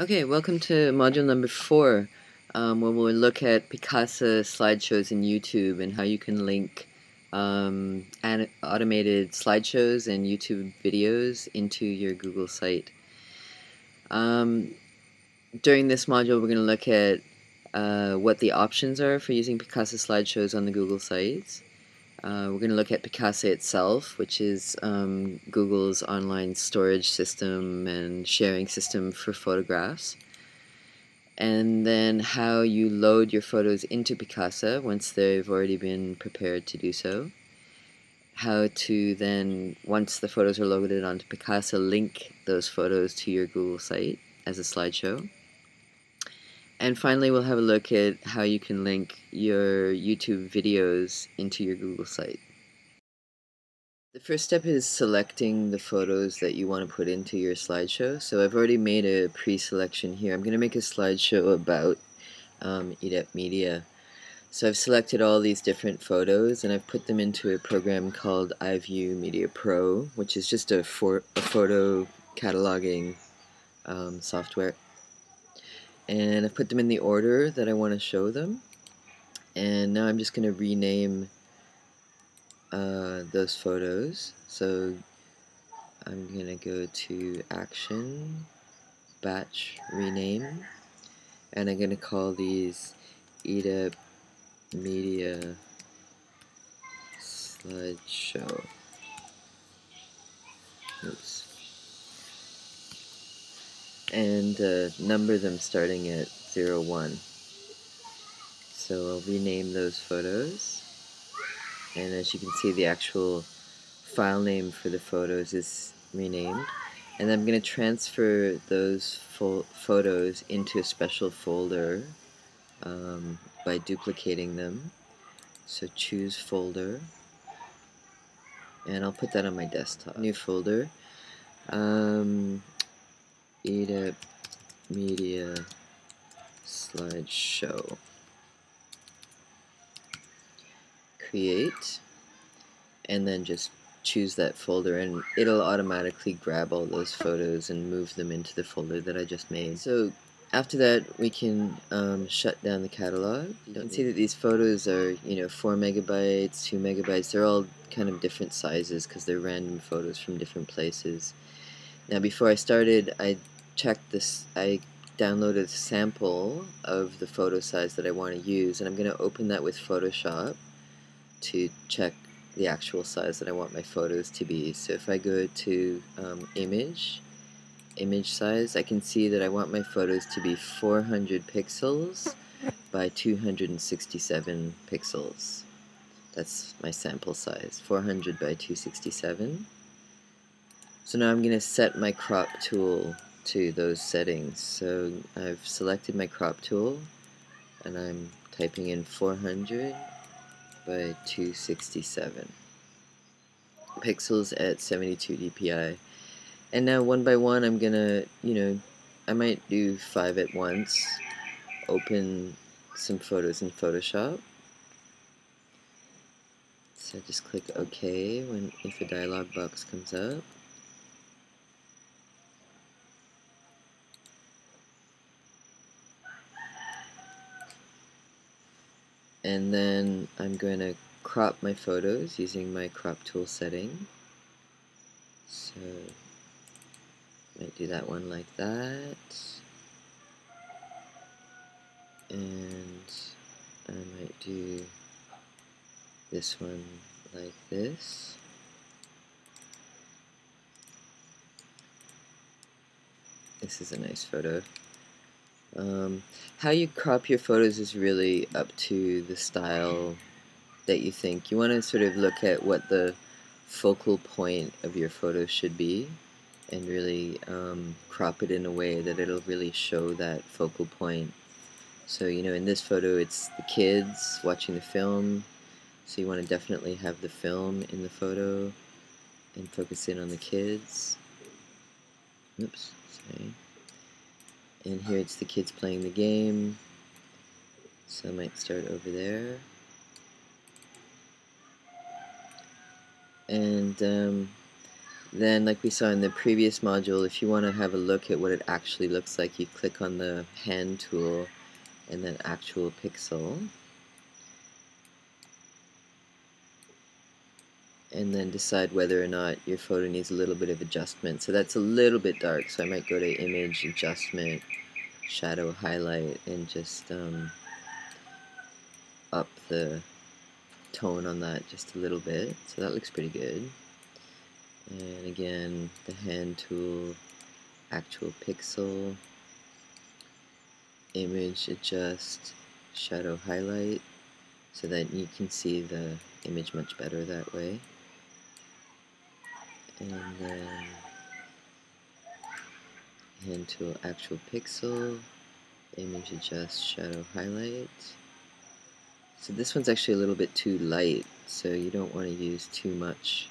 Okay, welcome to module number 4, where we'll look at Picasa slideshows in YouTube and how you can link automated slideshows and YouTube videos into your Google site. During this module, we're going to look at what the options are for using Picasa slideshows on the Google sites. We're going to look at Picasa itself, which is Google's online storage system and sharing system for photographs, and then how you load your photos into Picasa once they've already been prepared to do so, how to then, once the photos are loaded onto Picasa, link those photos to your Google site as a slideshow. And finally, we'll have a look at how you can link your YouTube videos into your Google site. The first step is selecting the photos that you want to put into your slideshow. So I've already made a pre-selection here. I'm going to make a slideshow about EDAP Media. So I've selected all these different photos and I've put them into a program called iView Media Pro, which is just a photo cataloging software. And I've put them in the order that I want to show them. And now I'm just going to rename those photos. So I'm going to go to Action, Batch, Rename. And I'm going to call these EDEP Media Slideshow. Oops. And number them starting at 01. So I'll rename those photos, and as you can see, the actual file name for the photos is renamed, and I'm going to transfer those photos into a special folder by duplicating them. So choose folder, and I'll put that on my desktop. New folder. EDEP Media Slideshow. Create, and then just choose that folder, and it'll automatically grab all those photos and move them into the folder that I just made. So after that, we can shut down the catalog. You can see that these photos are, 4 megabytes, 2 megabytes. They're all kind of different sizes because they're random photos from different places. Now, before I started, I checked this. I downloaded a sample of the photo size that I want to use, and I'm going to open that with Photoshop to check the actual size that I want my photos to be. So if I go to image size, I can see that I want my photos to be 400 pixels by 267 pixels. That's my sample size, 400 by 267. So now I'm going to set my crop tool to those settings. So I've selected my crop tool, and I'm typing in 400 by 267 pixels at 72 dpi. And now one by one, I'm going to, I might do 5 at once, open some photos in Photoshop. So just click OK if a dialog box comes up. And then I'm going to crop my photos using my crop tool setting. So I might do that one like that. And I might do this one like this. This is a nice photo. How you crop your photos is really up to the style that you think. You want to sort of look at what the focal point of your photo should be and really crop it in a way that it'll really show that focal point. So, in this photo it's the kids watching the film, so you want to definitely have the film in the photo and focus in on the kids. Oops, sorry. And here it's the kids playing the game, so I might start over there. And Then, like we saw in the previous module, if you want to have a look at what it actually looks like, you click on the pen tool and then actual pixel, and then decide whether or not your photo needs a little bit of adjustment. So that's a little bit dark, so I might go to image, adjustment, shadow, highlight, and just up the tone on that just a little bit. So that looks pretty good. And again, the hand tool, actual pixel, image, adjust, shadow, highlight, so that you can see the image much better that way. And then hand tool, actual pixel, image, adjust, shadow, highlight. So this one's actually a little bit too light, so you don't want to use too much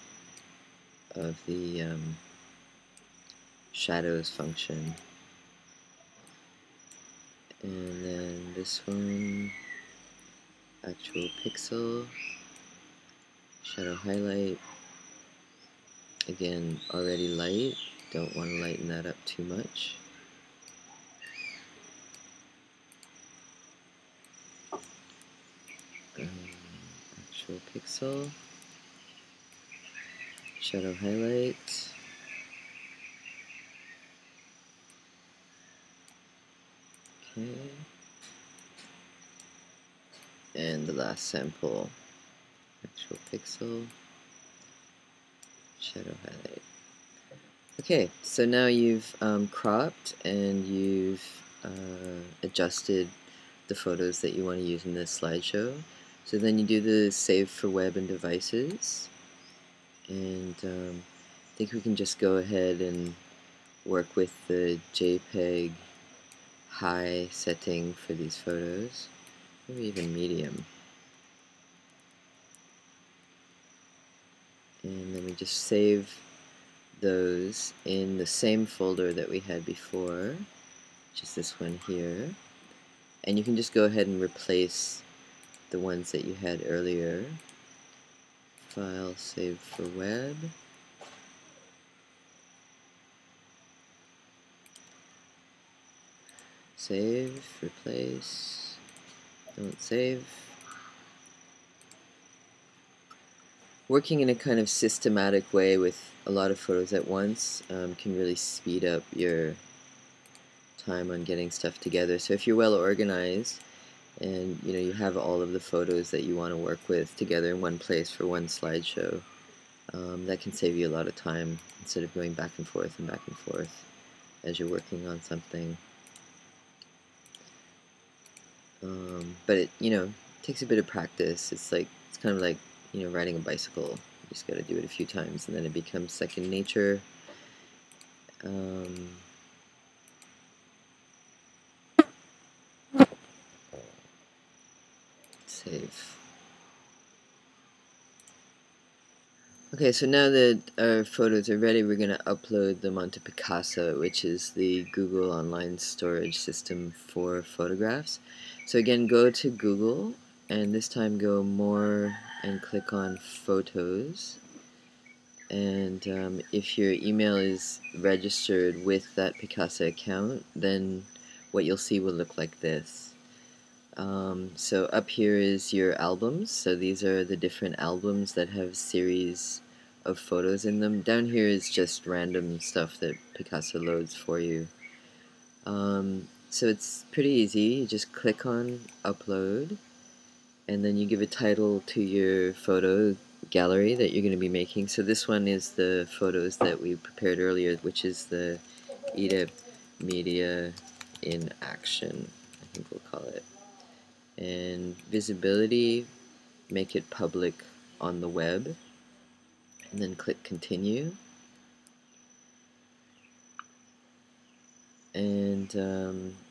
of the shadows function. And then this one, actual pixel, shadow, highlight, again already light, don't want to lighten that up too much. Actual pixel, shadow, highlight, okay, and the last sample, actual pixel, shadow, highlight. Okay, so now you've cropped and you've adjusted the photos that you want to use in this slideshow. So then you do the save for web and devices. And I think we can just go ahead and work with the JPEG high setting for these photos, maybe even medium. And then we just save those in the same folder that we had before, which is this one here. And you can just go ahead and replace the ones that you had earlier. File, save for web, save, replace, don't save. Working in a kind of systematic way with a lot of photos at once can really speed up your time on getting stuff together. So if you're well organized, and you know you have all of the photos that you want to work with together in one place for one slideshow, that can save you a lot of time instead of going back and forth and back and forth as you're working on something. But it, you know, takes a bit of practice. It's kind of like, you know, riding a bicycle. You just got to do it a few times, and then it becomes second nature. Save. Okay, so now that our photos are ready, we're going to upload them onto Picasa, which is the Google online storage system for photographs. So again, go to Google, and this time go more and click on Photos. And if your email is registered with that Picasa account, then what you'll see will look like this. So up here is your albums. So these are the different albums that have series of photos in them. Down here is just random stuff that Picasa loads for you. So it's pretty easy. You just click on upload, and then you give a title to your photo gallery that you're going to be making. So this one is the photos that we prepared earlier, which is the EDEP Media in Action, I think we'll call it. And visibility, make it public on the web, and then click continue. And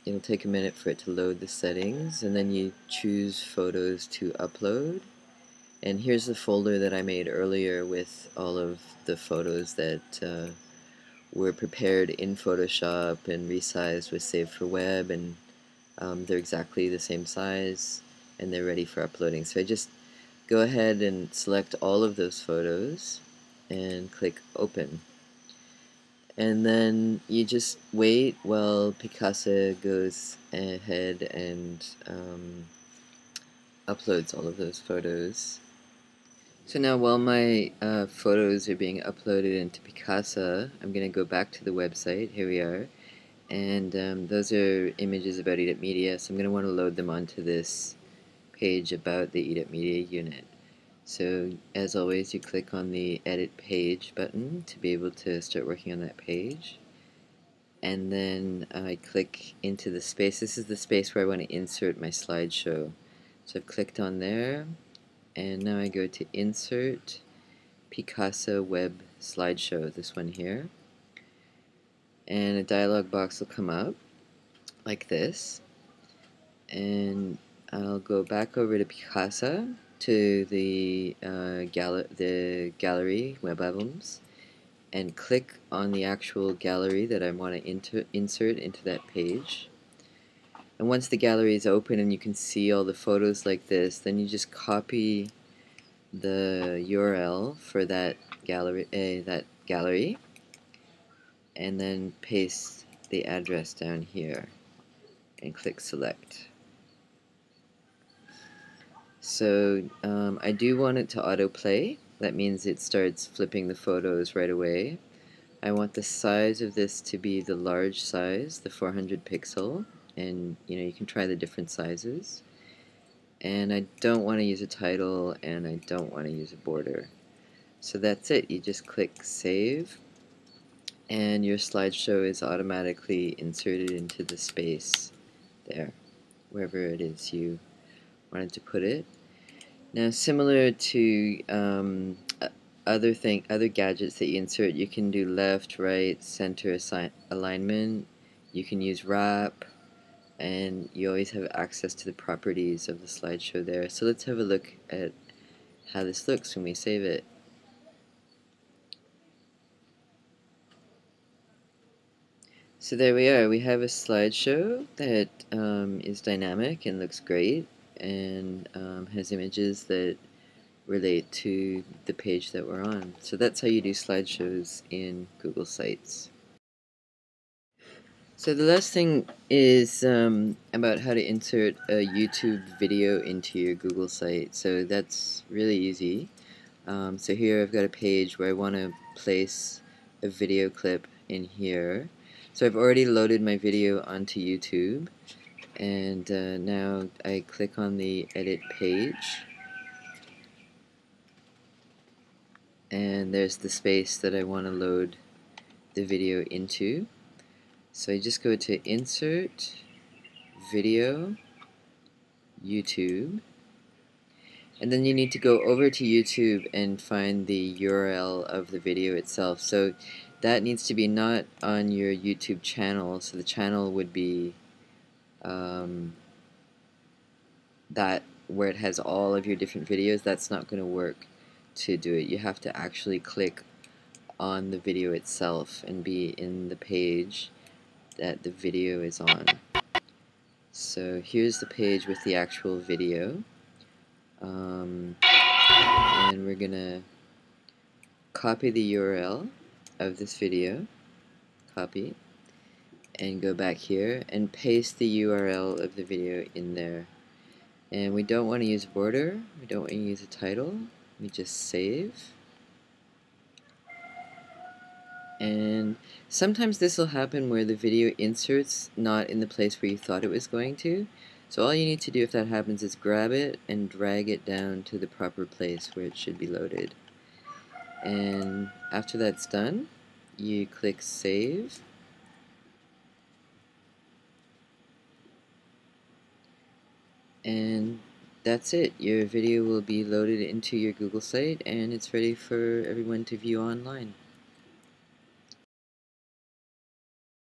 it'll take a minute for it to load the settings, and then you choose photos to upload. And here's the folder that I made earlier with all of the photos that were prepared in Photoshop and resized with Save for Web, and they're exactly the same size and they're ready for uploading. So I just go ahead and select all of those photos and click open. and then you just wait while Picasa goes ahead and uploads all of those photos. So now while my photos are being uploaded into Picasa, I'm going to go back to the website. Here we are. And those are images about EDEP Media, so I'm going to want to load them onto this page about the EDEP Media unit. So as always, you click on the Edit Page button to be able to start working on that page. And then I click into the space. This is the space where I want to insert my slideshow. So I've clicked on there, and now I go to Insert Picasa Web Slideshow, this one here. And a dialog box will come up like this, and I'll go back over to Picasa, to the gallery web albums, and click on the actual gallery that I want to insert into that page. And once the gallery is open and you can see all the photos like this, then you just copy the URL for that gallery, and then paste the address down here and click select. So I do want it to autoplay. That means it starts flipping the photos right away. I want the size of this to be the large size, the 400 pixel, and you can try the different sizes. And I don't want to use a title, and I don't want to use a border. So that's it. You just click save, and your slideshow is automatically inserted into the space there, wherever it is you wanted to put it. Now, similar to other gadgets that you insert, you can do left, right, center alignment. You can use wrap, and you always have access to the properties of the slideshow there. So let's have a look at how this looks when we save it. So there we are. We have a slideshow that is dynamic and looks great, and has images that relate to the page that we're on. So that's how you do slideshows in Google Sites. So the last thing is about how to insert a YouTube video into your Google Site. So that's really easy. So here I've got a page where I want to place a video clip in here. So I've already loaded my video onto YouTube, and now I click on the Edit Page, and there's the space that I want to load the video into. So I just go to Insert, Video, YouTube, and then you need to go over to YouTube and find the URL of the video itself. So that needs to be not on your YouTube channel, so the channel would be that where it has all of your different videos. That's not going to work to do it. You have to actually click on the video itself and be in the page that the video is on. So here's the page with the actual video, and we're going to copy the URL of this video, copy, and go back here and paste the URL of the video in there. And we don't want to use a border, we don't want to use a title, we just save. And sometimes this will happen where the video inserts not in the place where you thought it was going to. So all you need to do if that happens is grab it and drag it down to the proper place where it should be loaded. And after that's done, you click Save, and that's it. Your video will be loaded into your Google site, and it's ready for everyone to view online.